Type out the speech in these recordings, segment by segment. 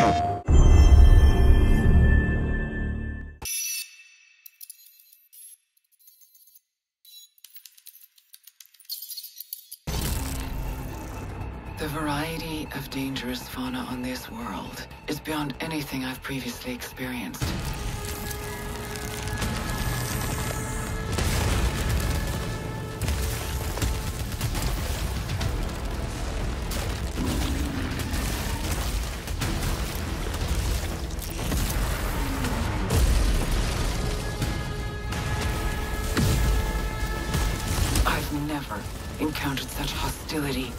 The variety of dangerous fauna on this world is beyond anything I've previously experienced. I've never encountered such hostility.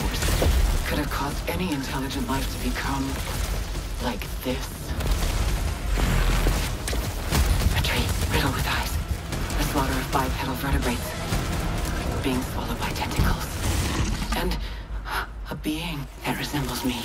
Force could have caused any intelligent life to become like this. A tree riddled with eyes, a slaughter of bipedal vertebrates, being swallowed by tentacles, and a being that resembles me.